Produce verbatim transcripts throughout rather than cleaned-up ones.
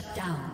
Shut down.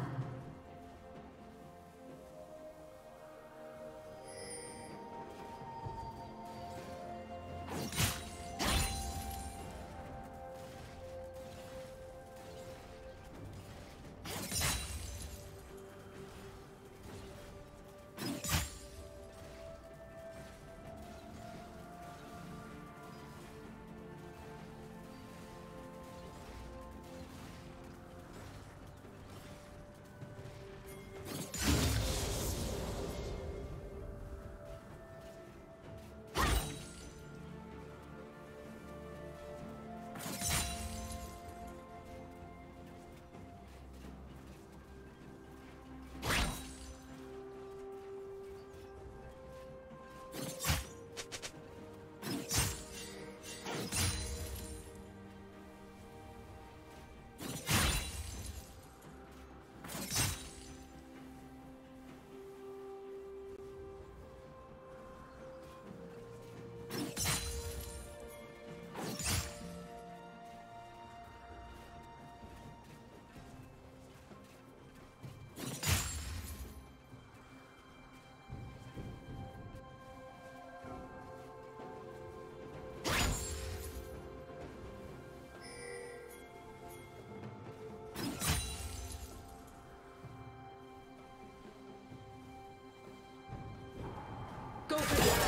Go for that.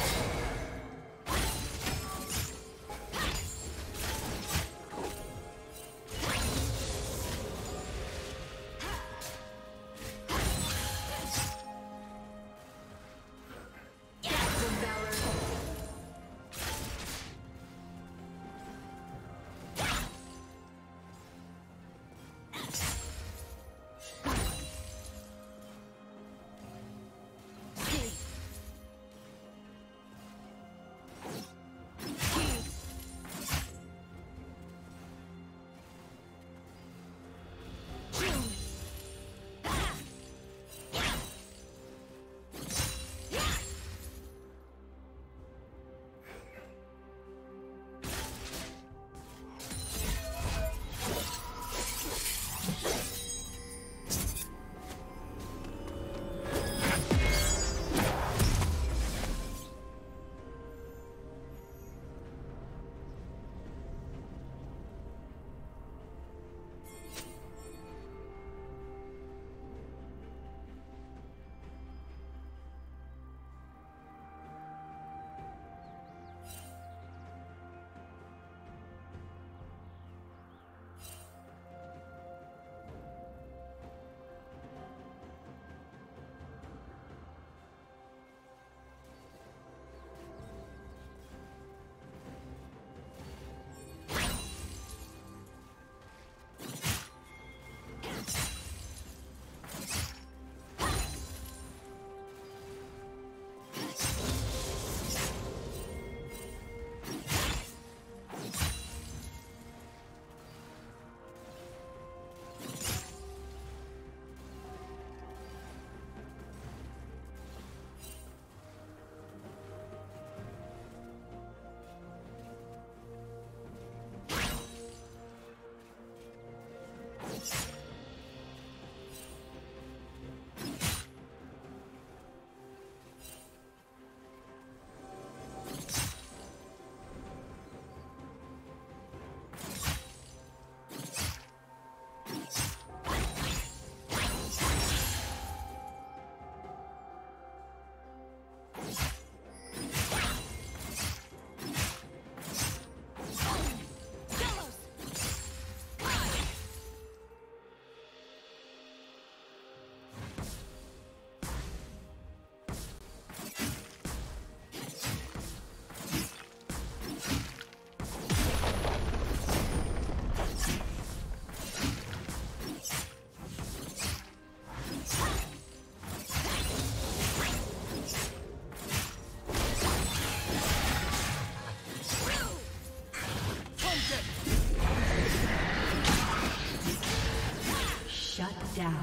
Down.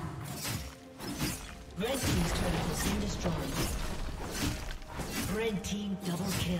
Red team's turret has been destroyed. Red team double kill.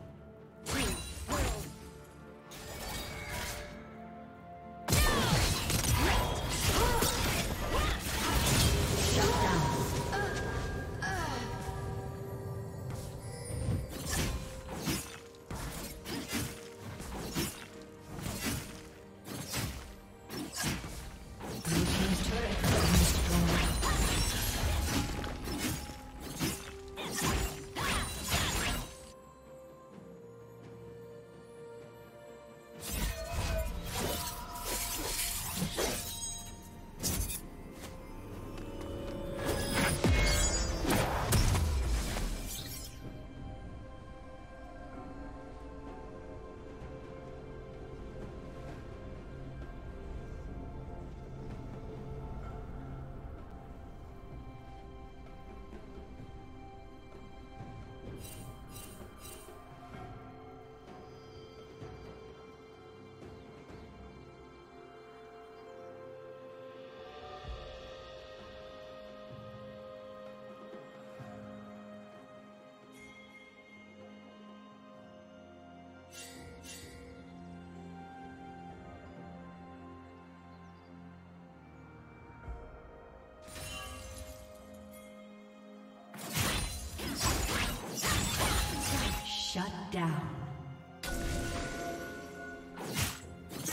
Shut down.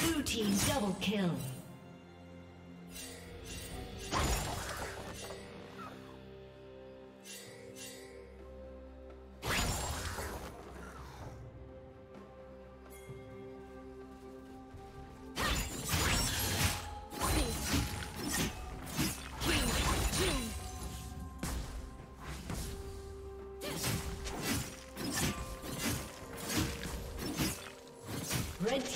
Blue team double kill. Red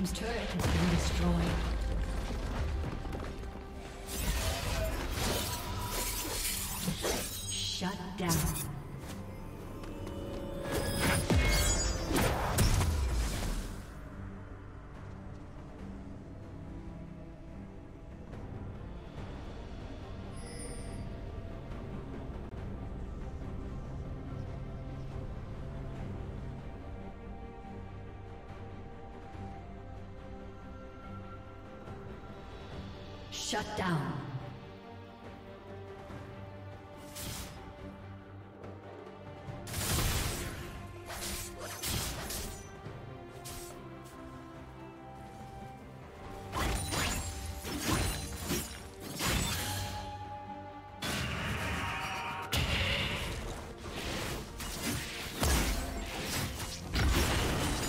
Team's turret has been destroyed. Shut down.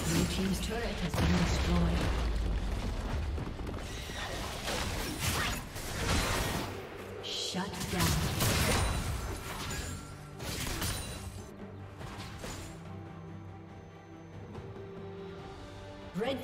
Blue team's turret has been destroyed. Shut down. Red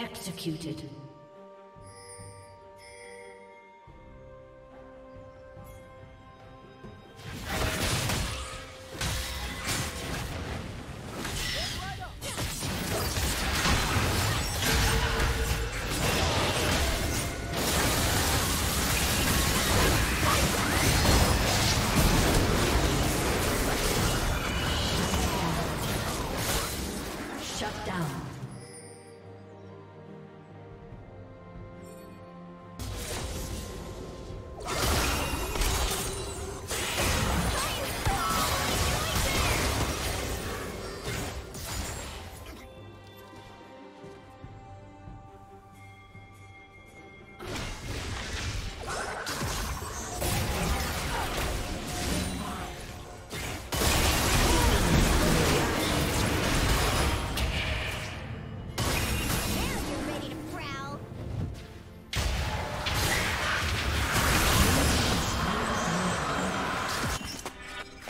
Executed.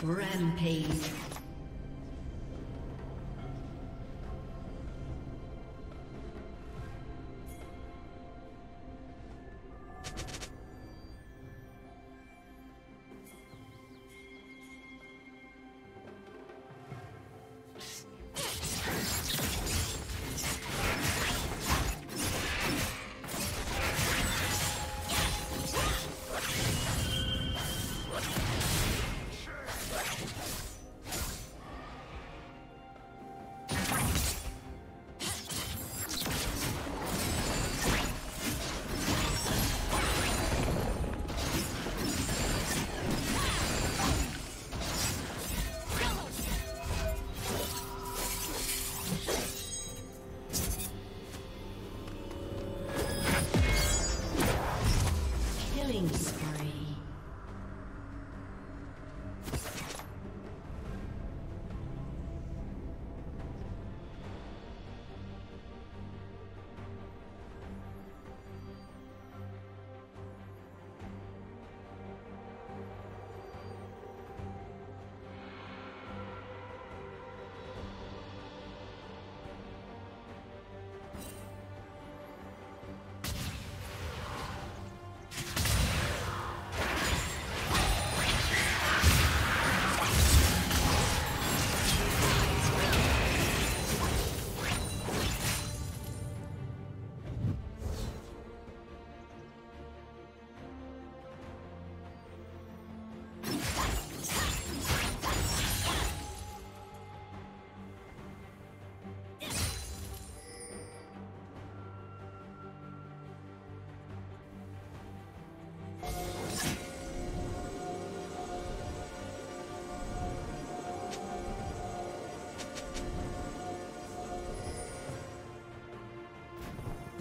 Rampage.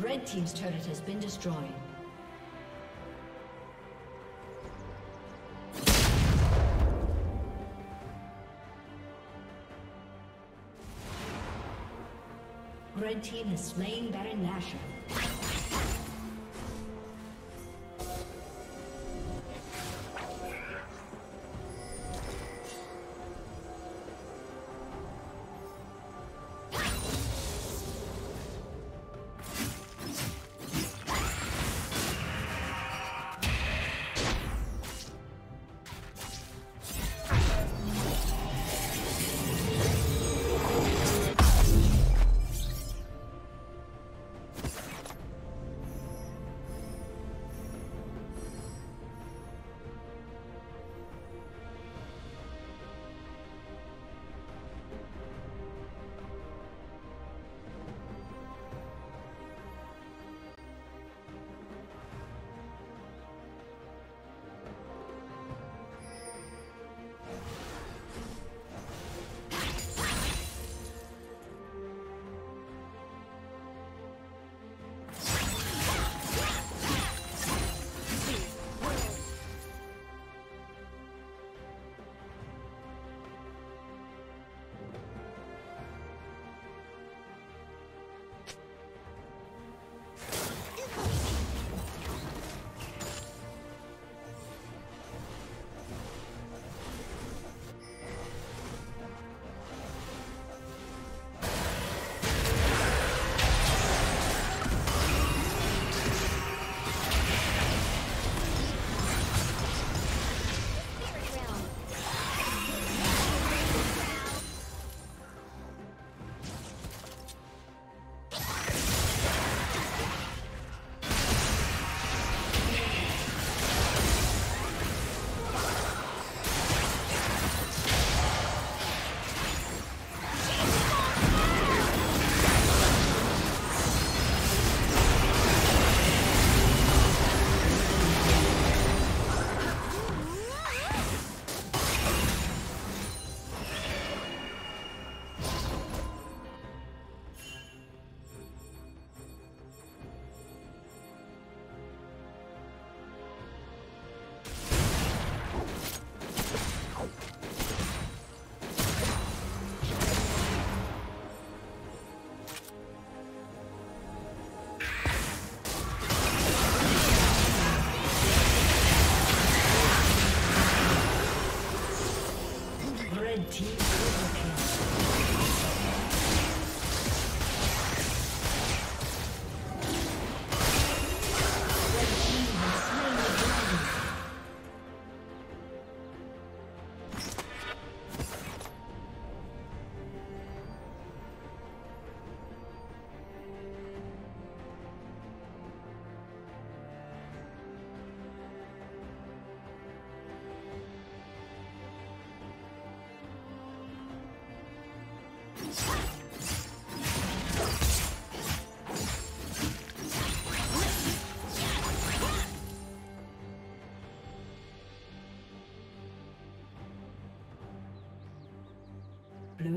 Red Team's turret has been destroyed. Red Team has slain Baron Nashor. Blue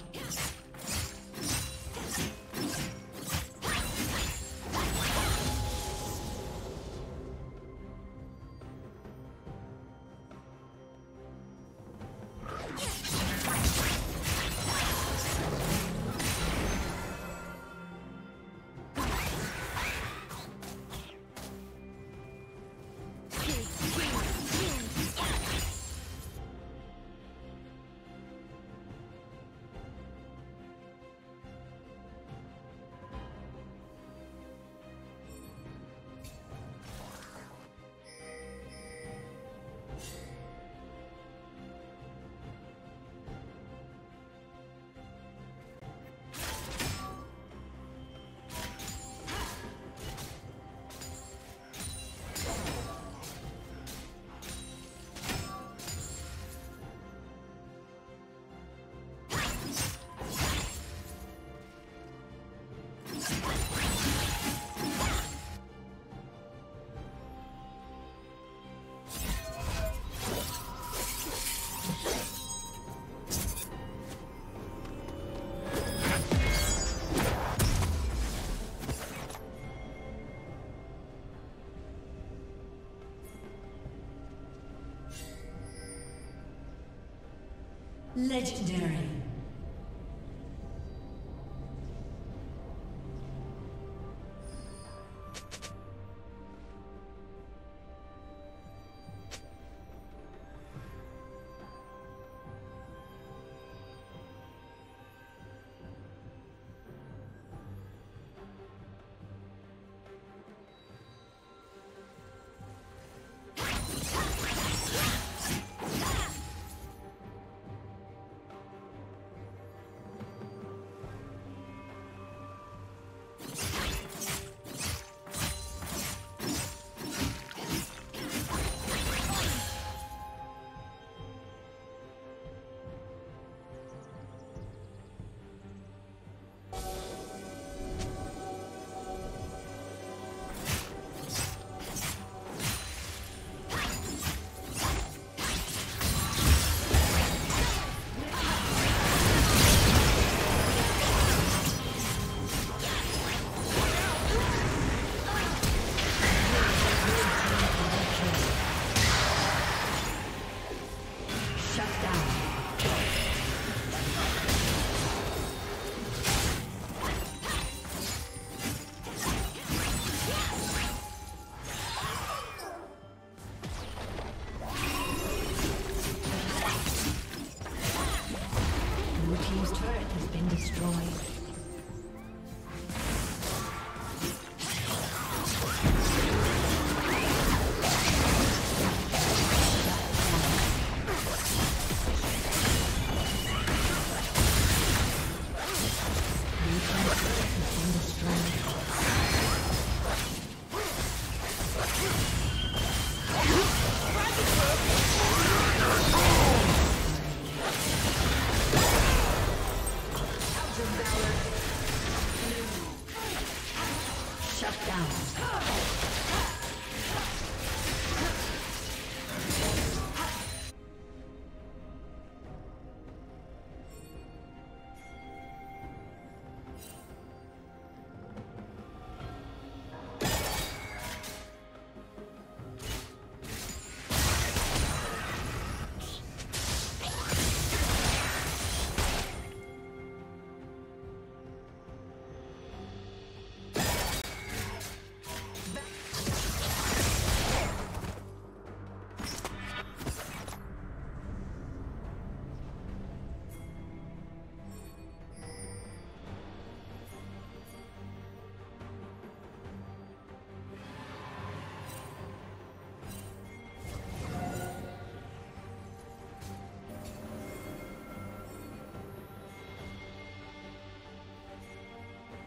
Legendary.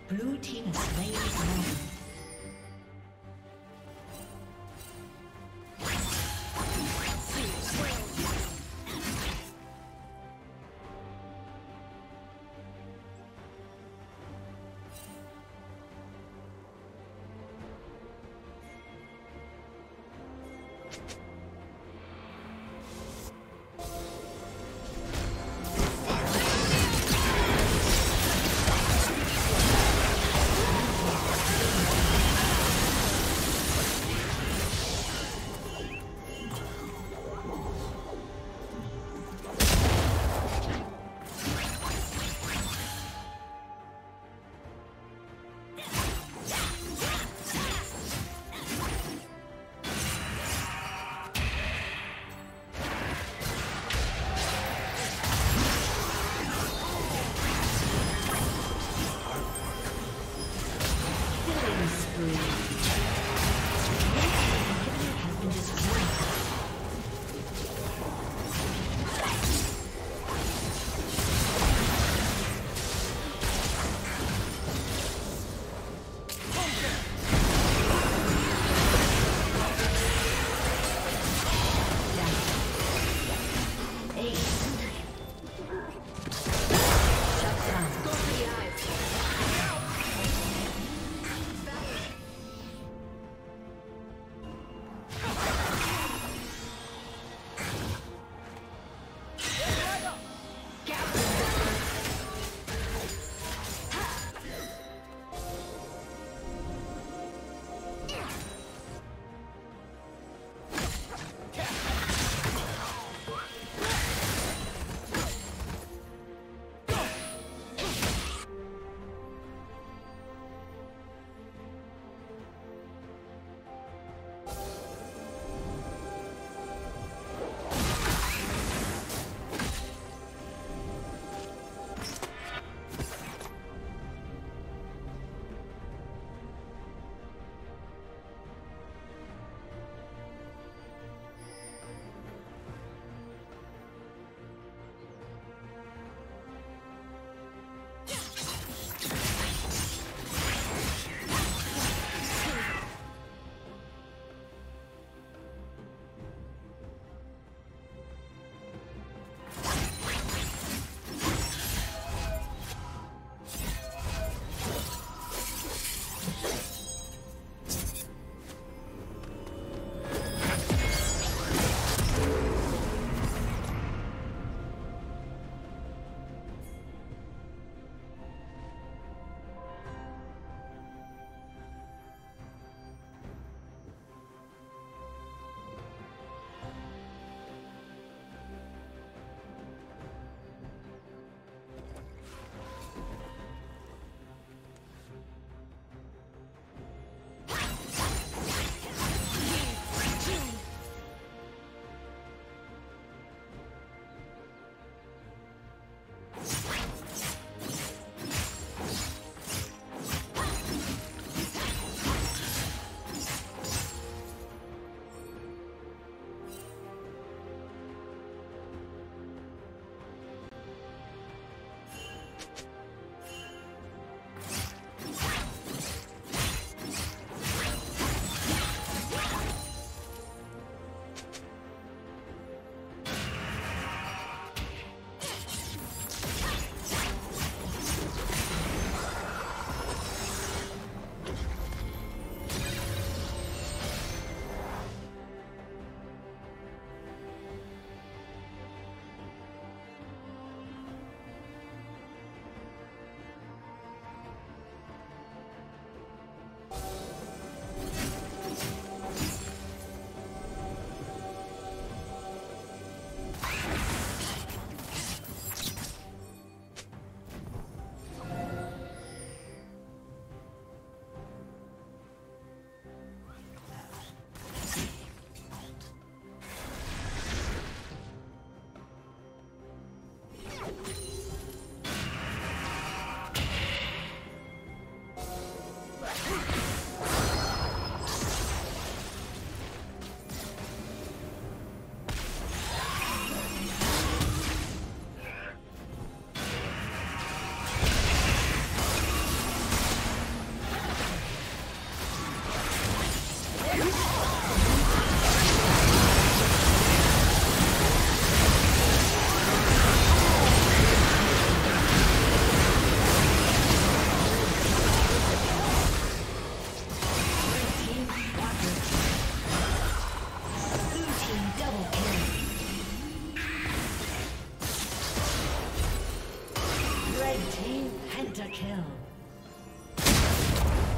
Blue team is playing alone.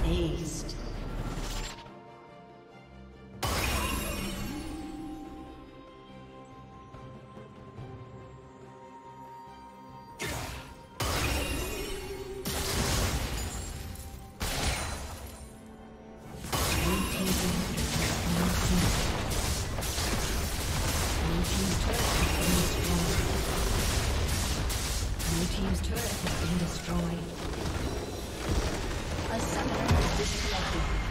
Aced. Destroyed. A summoner has disconnected.